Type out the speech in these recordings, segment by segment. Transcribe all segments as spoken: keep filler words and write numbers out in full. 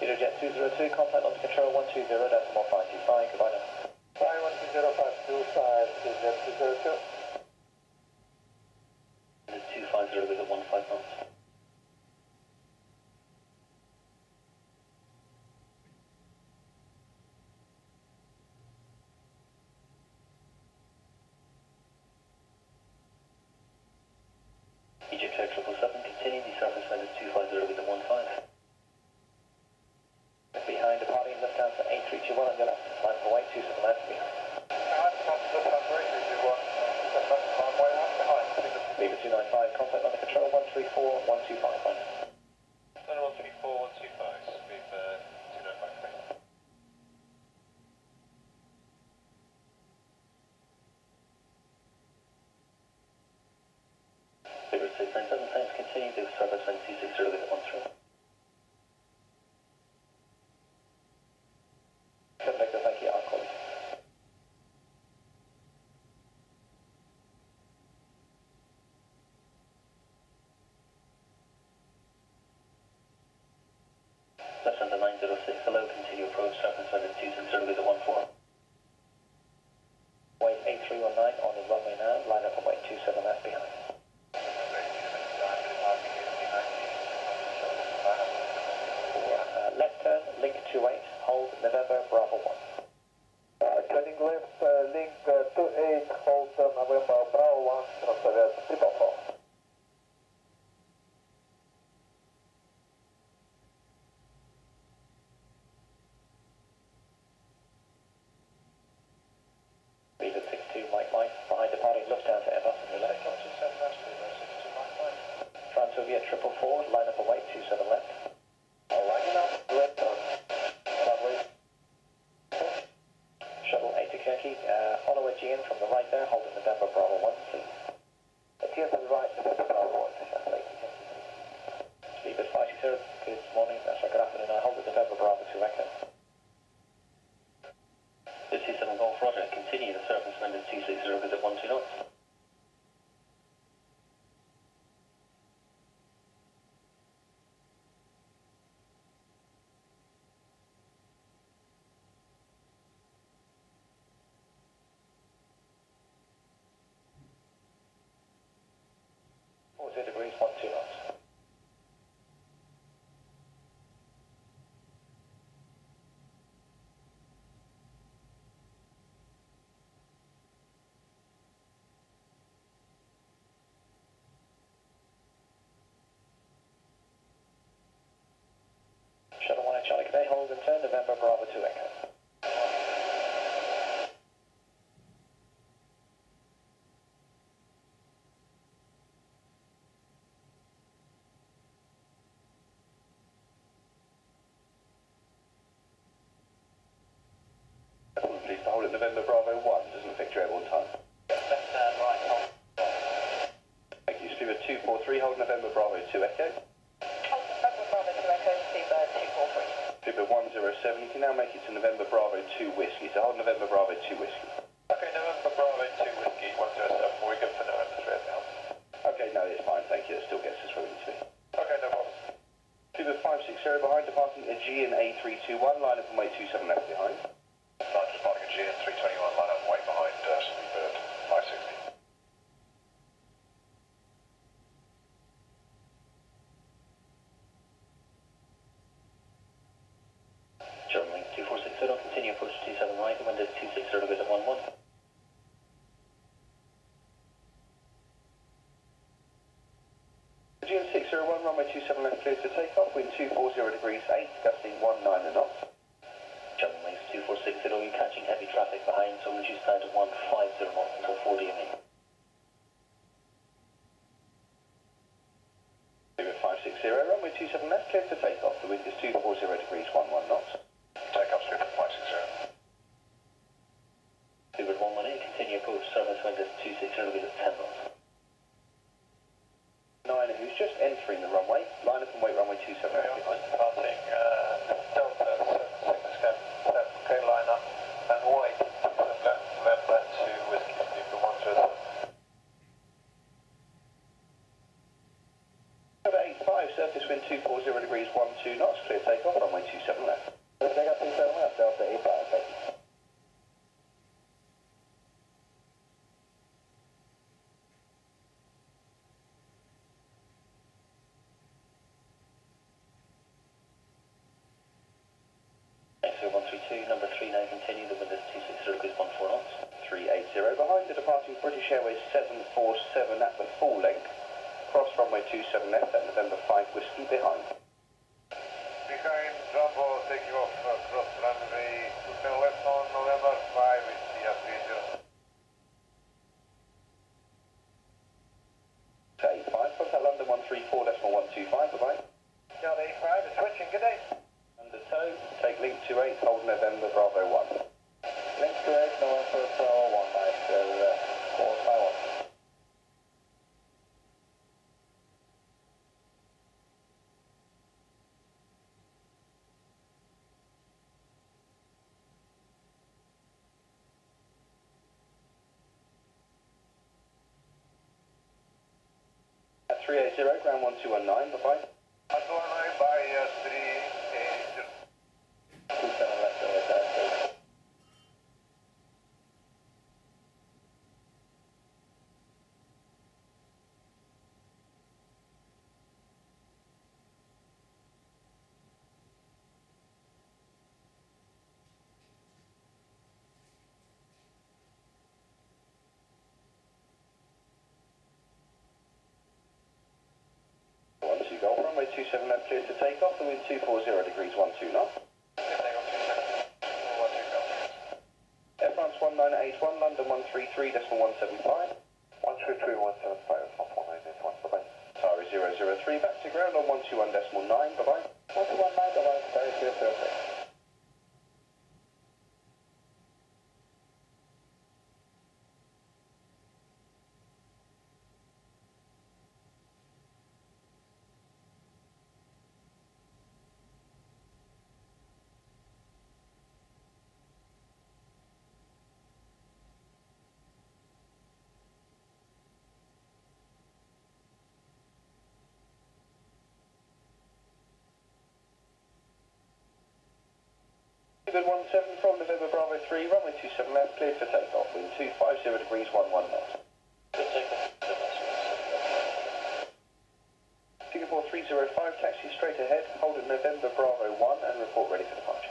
Jet two zero two, contact on control one two zero decimal five two five, goodbye now. Fly one two zero five two five, Jet two zero two. two five zero, we got one five nine. Egypt Air triple seven, continue, the surface side is two five zero with the one five. Behind, departing left hand for eight three two one on your left, climb for white two seven left behind. Leave it two nine five, contact on the control one three four one two five. one three four one two five, leave uh, two nine five. Leave it six nine seven, thanks, continue, leave service and two six zero leave it one three. nine zero six, hello, continue approach, surface side two six zero with the one four. White eight three one nine on the runway now, line up on white two seven left behind. Uh, left turn, link two eight, hold November Bravo one. Uh, turning left, uh, link uh, two eight, hold uh, November Bravo one, transfer triple four. Transavia triple four, line up away, two seven left. Aligning up, left on. Shuttle eight to Kirky, uh, follow a G M from the right there, holding the November Bravo one, please. Appear to the right, November Bravo one, leave at five zero. Good morning, that's right, good afternoon. I hold the November Bravo two echo. This is seven Golf Roger. Continue the surface number two six zero visit one two knots. Degrees, one two knots. Shuttle one at Charlie Cadet, hold and turn, November Bravo two echo. Please to hold it November Bravo one, doesn't affect your airborne time. Left and right, hold. Thank you, Steward two four three, hold November Bravo two echo. Hold November Bravo two echo, Steward two four three. Steward one zero seven, you can now make it to November Bravo two whiskey, so hold November Bravo two whiskey. Okay, November Bravo two whiskey, one zero seven, we're good for November three now. Okay, no, it's fine, thank you, it still gets us where we need to be. Okay, no problem. Steward five six zero behind, departing Aegean A three two one, line up and wait two seven left behind. three twenty-one, line up way behind uh, Bird, five sixty. German link two four six zero, continue approach two seven right, window two six zero goes at one one. G M six zero one, runway two seven left clear to take off, wind two four zero degrees eight, gusting nineteen knots. German links two four six zero, you're catching heavy traffic behind, so reduce down to one five zero knots until four D M E. five six zero, runway two seven left, clear to take off. The wind is two four zero degrees, one one knots. Take off, Steward five six zero. Steward one one eight, continue approach, service wind is two six zero degrees at ten knots. Niner, who's just entering the runway, line up and wait runway two seven left behind. Departing, uh, Delta. eight five, surface wind two forty degrees, one two knots, clear takeoff, runway two seven left. Takeoff two seven left, Delta eight five, thank you. one three two, number three nine, continue, the wind is two six zero degrees, one four knots, three eight zero behind the departing British Airways seven forty-seven at the full length. Cross runway two seven left at November five, Whiskey behind. Behind Jumbo, taking off uh, cross runway two seven left on November five, it's the appraiser. eight five, Hotel London one three four, decimal one two five, bye-bye. Delta eight five is switching, good day. Under tow, take link two eight, hold November Bravo one. Link two eight, November Bravo one, I still uh, four five one. three eight zero, ground one two one nine, bye-bye. one two one nine by three eight zero. two seven left over that, please. two seven left, clear to take off, the wind two forty degrees, one two knots. Air France one nine eight one, London one three three, decimal one seven five. one three three, one seven five, one four nine eight one, bye-bye. Atari zero zero three, back to ground on one two one, decimal nine, bye-bye. one two one nine, bye-bye, Atari zero zero three. one seven from November Bravo three, runway two seven left, clear for takeoff, wind two five zero degrees, one one knots. Singapore three zero five, taxi straight ahead, hold at November Bravo one and report ready for departure.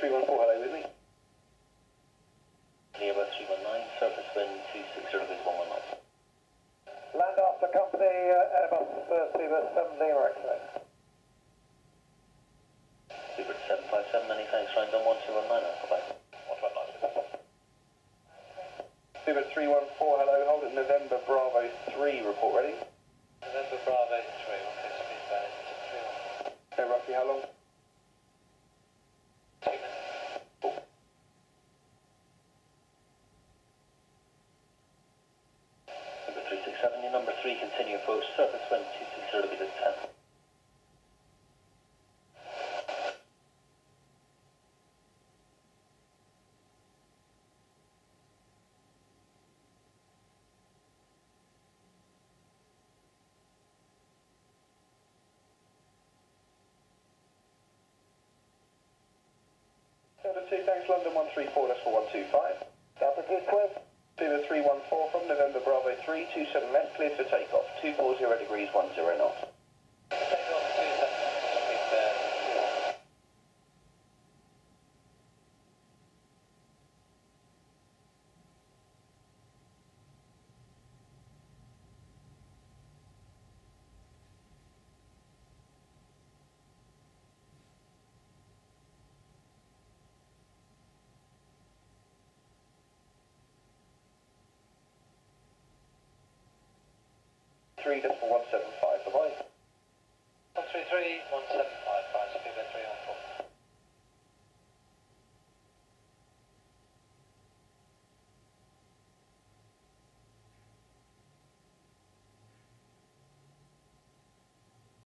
three one four, hello with me. Clear by three one nine, surface wind two six zero, is one one knots. Land after company, uh, Airbus uh, Super seven zero, excellent. Super seven five seven, many thanks, right on one two one nine, bye-bye. one two one nine, Super three one four, hello, hold at November Bravo three, report ready. November Bravo three, one six speed balance to three one. Okay, roughly how long? Number three, continue approach, surface wind two six zero degrees ten. Delta two, thanks, London one three four, that's for one two five. Delta two twelve. Super three one four from November Bravo three, two seven left, clear for takeoff, two four zero degrees, one zero knots. Takeoff two seven, three, that's for one seven five, bye-bye. one three three, one seven five, bye, speed at three one four.